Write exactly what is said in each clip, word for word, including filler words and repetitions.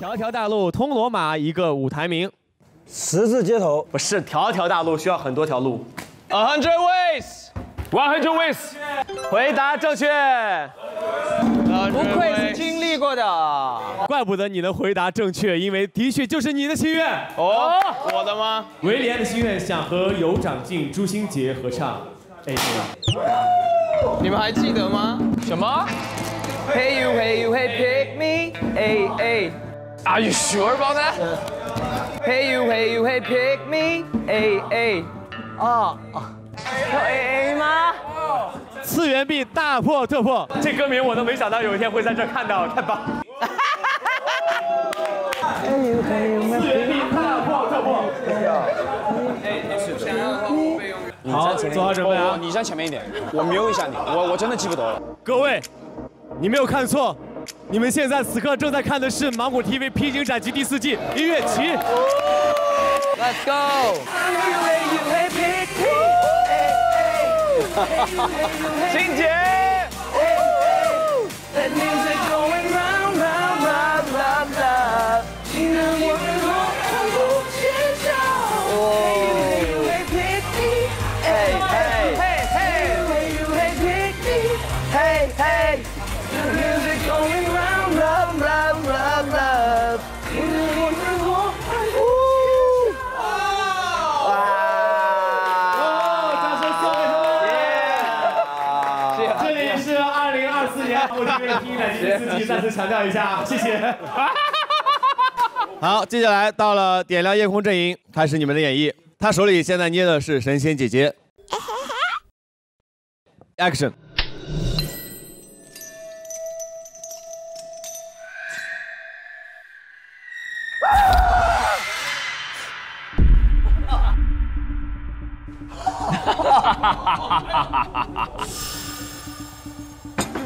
条条大路通罗马，一个舞台名。十字街头不是条条大路，需要很多条路。A hundred ways, one hundred ways。回答正确。不愧是经历过的，怪不得你能回答正确，因为的确就是你的心愿。哦，我的吗？维里安的心愿想和尤长靖、朱星杰合唱。哎，你们还记得吗？什么？ Hey you, hey you, hey pick me, hey hey. Are you sure about that? Hey you, hey you, hey pick me, hey hey. 啊啊，有 A A 吗？次元壁大破特破，这歌名我都没想到有一天会在这看到，太棒了！次元壁大破特破。好，做好准备啊！你站前面一点，我瞄一下你，我我真的记不得了。各位。 你没有看错，你们现在此刻正在看的是芒果 T V《披荆斩棘》第四季音乐季。Let's go！ 欣姐，再次强调一下，谢谢。好，接下来到了点亮夜空阵营，开始你们的演绎。他手里现在捏的是神仙姐姐。Action。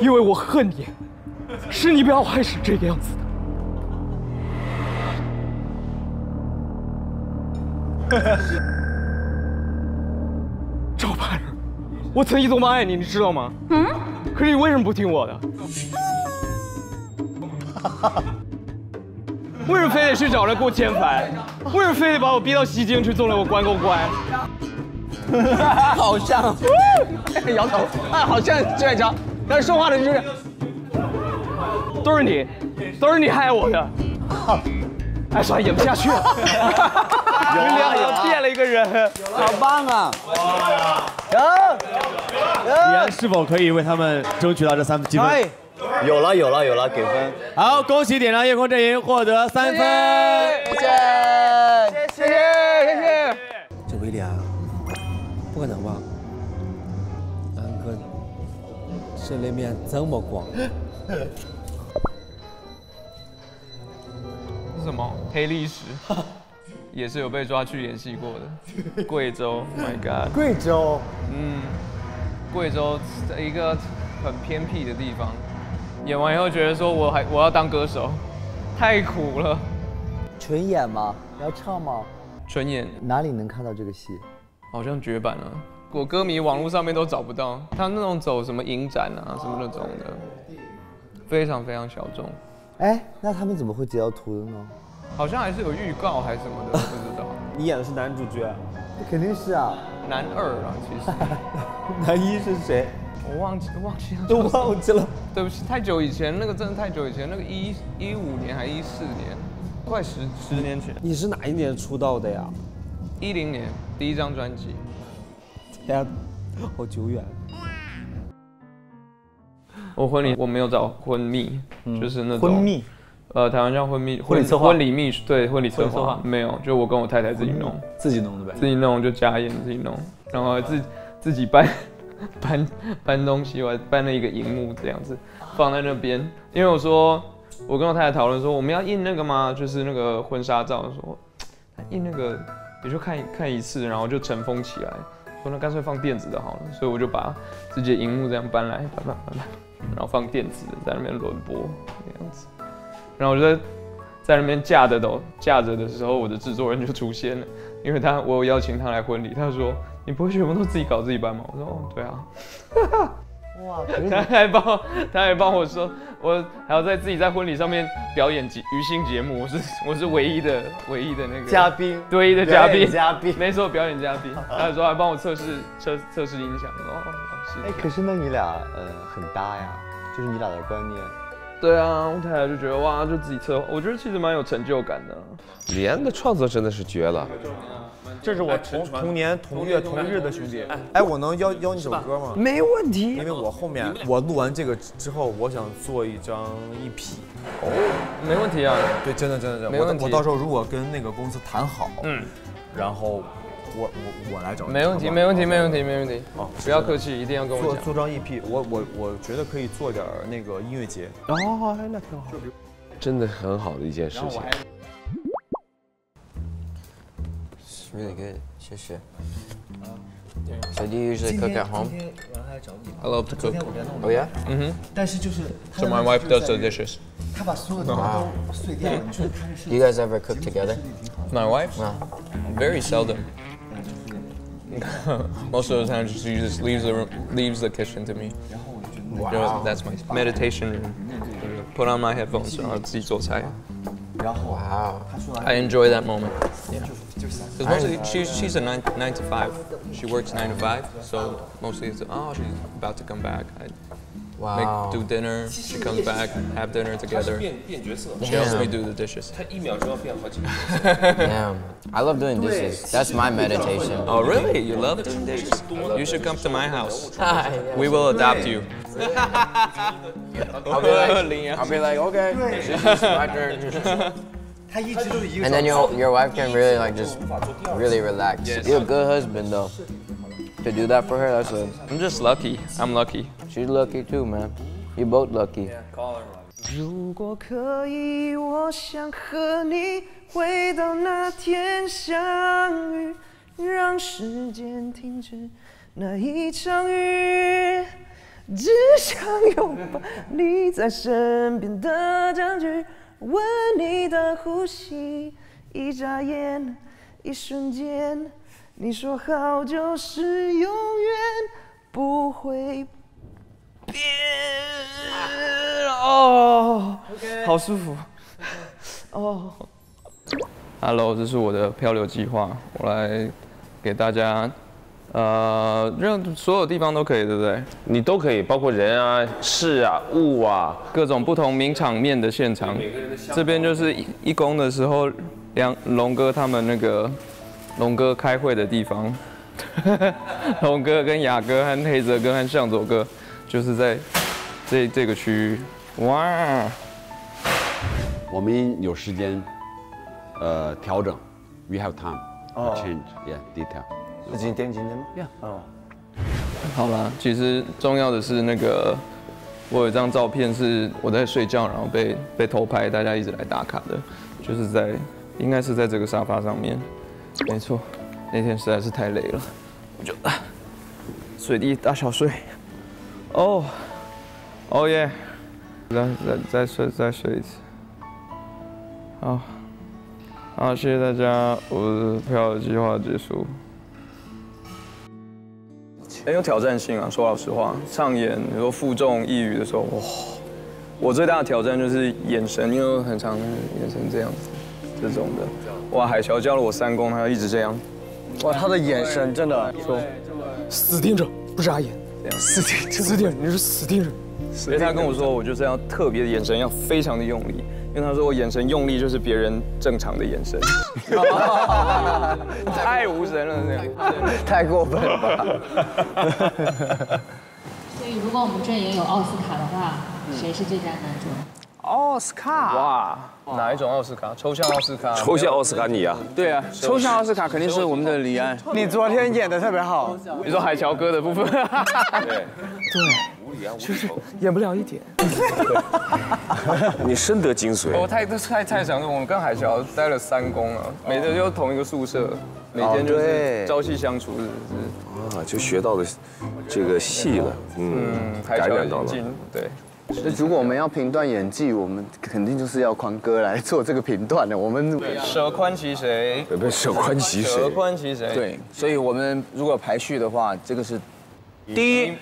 因为我恨你。 是你把我害成这个样子的，赵盼儿，我曾一多么爱你，你知道吗？嗯。可是你为什么不听我的？为什么非得去找人给我添烦？为什么非得把我逼到西京去，纵容我关公关？好像，摇头，哎，好像这一张，但是说话的就是。 都是你，都是你害我的。哎，算了，演不下去了。你俩又变了一个人，好棒啊！有，李安是否可以为他们争取到这三积分？有了，有了，有了，给分。好，恭喜点亮夜空阵营获得三分。谢谢，谢谢，谢谢。这维里安不可能吧？安哥，这里面这么广。 什么黑历史，也是有被抓去演戏过的。贵州 ，My God， 贵州，嗯，贵州一个很偏僻的地方，演完以后觉得说我还我要当歌手，太苦了。纯演吗？你要唱吗？纯演。哪里能看到这个戏？好像绝版了、啊，我歌迷网络上面都找不到。他那种走什么影展啊，什么那种的，非常非常小众。 哎，那他们怎么会截到图的呢？好像还是有预告还是什么的，不知道。你演的是男主角、啊？那肯定是啊，男二啊，其实。男一是谁？我忘记，忘记了。都忘记了。对不起，太久以前，那个真的太久以前，那个一一五年还一四年，快十十年前。你是哪一年出道的呀？一零年，第一张专辑。天、啊，好久远。 我婚礼我没有找婚蜜，嗯、就是那种婚蜜，呃，台湾叫婚蜜，婚礼策划，婚礼秘书，对，婚礼策划没有，就我跟我太太自己弄，自己弄的呗，自己弄就家宴自己弄，然后自自己搬搬搬东西，我还搬了一个荧幕这样子放在那边，因为我说我跟我太太讨论说我们要印那个吗？就是那个婚纱照，说印那个也就看看一次，然后就尘封起来，说那干脆放电子的好了，所以我就把自己的荧幕这样搬来搬来搬来。 然后放电子在那边轮播那样子，然后我就在那边架着的架着的时候，我的制作人就出现了，因为他我有邀请他来婚礼，他说你不会全部都自己搞自己搬吗？我说哦对啊，哇！他还帮他还帮我说，我还要在自己在婚礼上面表演节娱星节目，我是我是唯一的唯一的那个嘉宾，唯一的嘉宾嘉宾，没错，表演嘉宾。他有时候还帮我测试测测试音响哦，是。哎，可是那你俩呃很搭呀，就是你俩的观念。对啊，我太太就觉得哇，就自己策划，我觉得其实蛮有成就感的。连的创作真的是绝了。 这是我同同年同月同日的兄弟。哎，我能邀邀你首歌吗？没问题。因为我后面我录完这个之后，我想做一张一批。哦，没问题啊。对，真的真的真的。没问题。我到时候如果跟那个公司谈好，嗯，然后我我我来找你。没问题，没问题，没问题，没问题。哦，不要客气，一定要跟我讲。做做张 E P， 我我我觉得可以做点那个音乐节。哦，那挺好。真的很好的一件事情。 Really good， 谢谢。So do you usually cook at home? I love to cook. Oh yeah? Mhm. 但是就是 ，So my wife does the dishes. 他把所有的都碎掉了，你说他是。You guys ever cook together? My wife? No. Very seldom. Most of the time, she just leaves the room, leaves the kitchen to me. Wow. That's my meditation room. Put on my headphones, 然后自己做菜。 Wow. I enjoy that moment. Yeah. Because mostly she's, she's a nine, nine to five. She works nine to five, so mostly it's, oh, she's about to come back. I wow. Make, do dinner, she comes back, have dinner together. She helps me do the dishes. Damn. I love doing dishes. That's my meditation. Oh, really? You love doing dishes? You should come to my house. Hi. We will adopt you. I'll be like, I'll be like, okay, this is my turn. And then your your wife can really like just really relax. Yes. You're a good husband though. To do that for her, that's a. I'm just lucky. I'm lucky. She's lucky too, man. You both lucky. Yeah, call her. 如果可以，我想和你回到那天相遇，让时间停止那一场雨。 只想拥抱你在身边的证据，闻你的呼吸，一眨眼，一瞬间，你说好就是永远不会变。哦， Okay. 好舒服。哦 Okay. ，Hello， 这是我的漂流计划，我来给大家。 呃，任所有地方都可以，对不对？你都可以，包括人啊、事啊、物啊，各种不同名场面的现场。这边就是一一公的时候，梁龙哥他们那个龙哥开会的地方，龙哥跟雅哥和黑泽哥和向佐哥，就是在这这个区域。哇！我们有时间，呃，调整。We have time to change. Yeah, detail. 是今天今天吗？呀，哦，好啦，其实重要的是那个，我有一张照片是我在睡觉，然后被被偷拍，大家一直来打卡的，就是在应该是在这个沙发上面，没错，那天实在是太累了，我就随地大小睡，哦，哦耶，再再再睡再睡一次，好，好，谢谢大家，我的漂流计划结束。 很有挑战性啊！说老实话，上演你说负重抑郁的时候，哇，我最大的挑战就是眼神，因为很常眼神这样子，这种的。哇，海乔教了我三公，他要一直这样。哇，他的眼神真的说，死盯着，不眨眼，这样死盯着，死盯着，你是死盯着。所以他跟我说，我就是要特别的眼神，要非常的用力。 因为他说我眼神用力就是别人正常的眼神，太无神了，这样太过分了吧。所以如果我们阵营有奥斯卡的话，谁是最佳男主？奥斯卡？哇，哪一种奥斯卡？抽象奥斯卡？抽象奥斯卡你啊？对啊，抽象奥斯卡肯定是我们的李安。你昨天演的特别好，你说海乔哥的部分，对对。 就是演不了一点，你深得精髓。我太太太想说，我们跟海乔待了三公了，每天就同一个宿舍，每天就是朝夕相处，是啊，就学到了这个戏了，嗯，改变到了，对。那如果我们要评断演技，我们肯定就是要宽哥来做这个评断的。我们舍宽其谁？对，舍宽其谁？舍宽其谁？对，所以我们如果排序的话，这个是第一。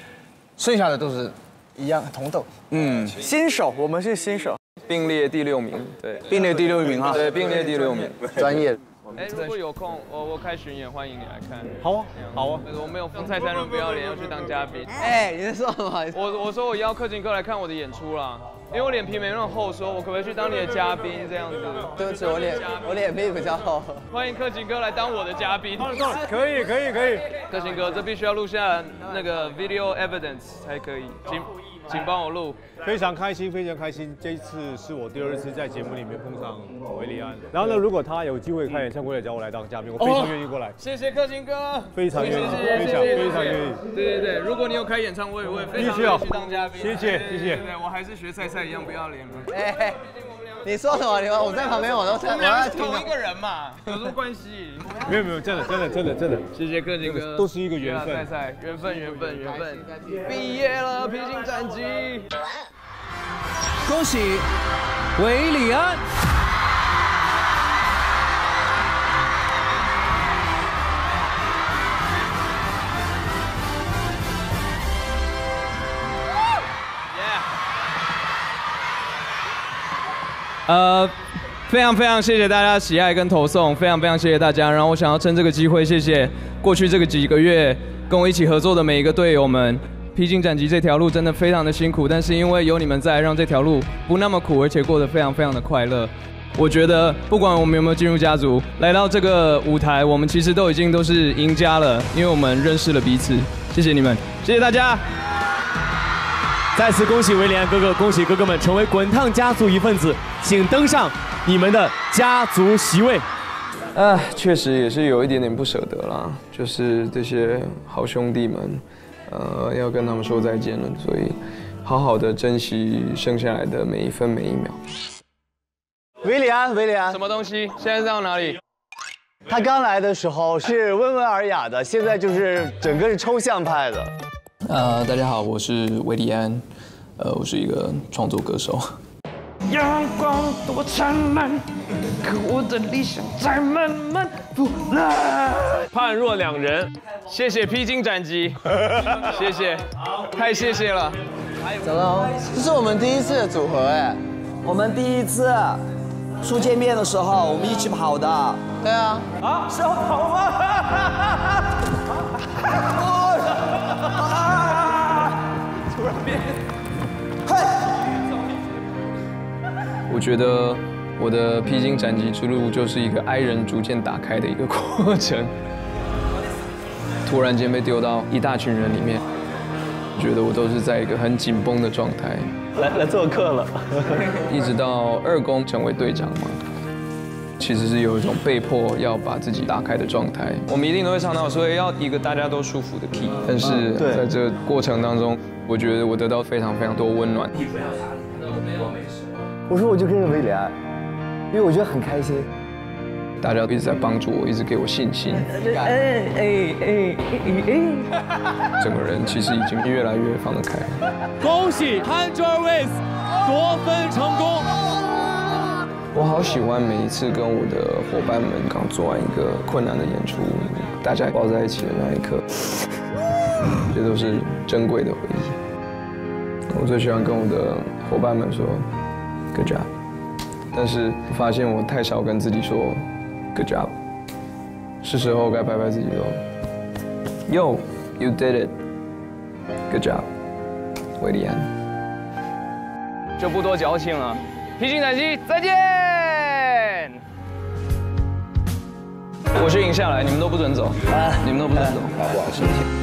是剩下的都是一样同豆。嗯，新手，我们是新手，并列第六名。对，并列第六名啊。对，并列第六名，专业。 哎，如果有空，我我开巡演，欢迎你来看。好啊，好啊。我没有封蔡三人不要脸，要去当嘉宾。哎，你在说什么？我我说我邀克勤哥来看我的演出啦，因为我脸皮没那么厚，说我可不可以去当你的嘉宾这样子？对不起，我脸我脸皮比较厚。欢迎克勤哥来当我的嘉宾。可以可以可以。克勤哥，这必须要录下那个 video evidence 才可以，请请帮我录。非常开心，非常开心。这一次是我第二次在节目里面碰上韦礼安。然后呢，如果他有机会开演唱会。 过来找我来当嘉宾，我非常愿意过来。谢谢克勤哥，非常愿意，非常非常愿意。对对对，如果你有开演唱会，我也非常愿意去当嘉宾。谢谢谢谢。对，我还是学蔡蔡一样不要脸嘛。哎，你说什么？你我在旁边，我都在。我们同一个人嘛，有什么关系？没有没有，真的真的真的真的。谢谢克勤哥，都是一个缘分。蔡蔡，缘分缘分缘分。毕业了，披荆斩棘。恭喜韦礼安。 呃，非常非常谢谢大家喜爱跟投送，非常非常谢谢大家。然后我想要趁这个机会，谢谢过去这个几个月跟我一起合作的每一个队友们。披荆斩棘这条路真的非常的辛苦，但是因为有你们在，让这条路不那么苦，而且过得非常非常的快乐。我觉得不管我们有没有进入家族，来到这个舞台，我们其实都已经都是赢家了，因为我们认识了彼此。谢谢你们，谢谢大家。 再次恭喜韦礼安哥哥，恭喜哥哥们成为滚烫家族一份子，请登上你们的家族席位。啊，确实也是有一点点不舍得啦，就是这些好兄弟们，呃，要跟他们说再见了，所以好好的珍惜剩下来的每一分每一秒。韦礼安，韦礼安，什么东西？现在到哪里？ 他刚来的时候是温文尔雅的，现在就是整个是抽象派的。呃，大家好，我是韦礼安，呃，我是一个创作歌手。阳光多灿烂，可我的理想在慢慢腐烂。判若两人，谢谢披荆斩棘，谢谢，太谢谢了。怎么？这是我们第一次的组合哎，我们第一次。 初见面的时候，我们一起跑的。对啊。啊，是要跑吗？突然变。嘿。我觉得我的披荆斩棘之路就是一个 I 人逐渐打开的一个过程。突然间被丢到一大群人里面，觉得我都是在一个很紧绷的状态。 来来做客了，一直到二公成为队长嘛，其实是有一种被迫要把自己打开的状态。我们一定都会唱到，所以要一个大家都舒服的 key。但是在这过程当中，我觉得我得到非常非常多温暖。你不要打理，我没有没事。我说我就跟着韦礼安，因为我觉得很开心。大家一直在帮助我，一直给我信心。哎哎哎哎！整个人其实已经越来越放得开。恭喜 Hundred Ways 夺分成功！我好喜欢每一次跟我的伙伴们刚做完一个困难的演出，大家抱在一起的那一刻，这都是珍贵的回忆。我最喜欢跟我的伙伴们说 ，Good job。但是发现我太少跟自己说。 Good job， 是时候该拍拍自己喽。Yo, you did it. Good job， 韦礼安。就不多矫情了，披荆斩棘，再见。我去赢下来，你们都不准走，你们都不准走，好，谢谢。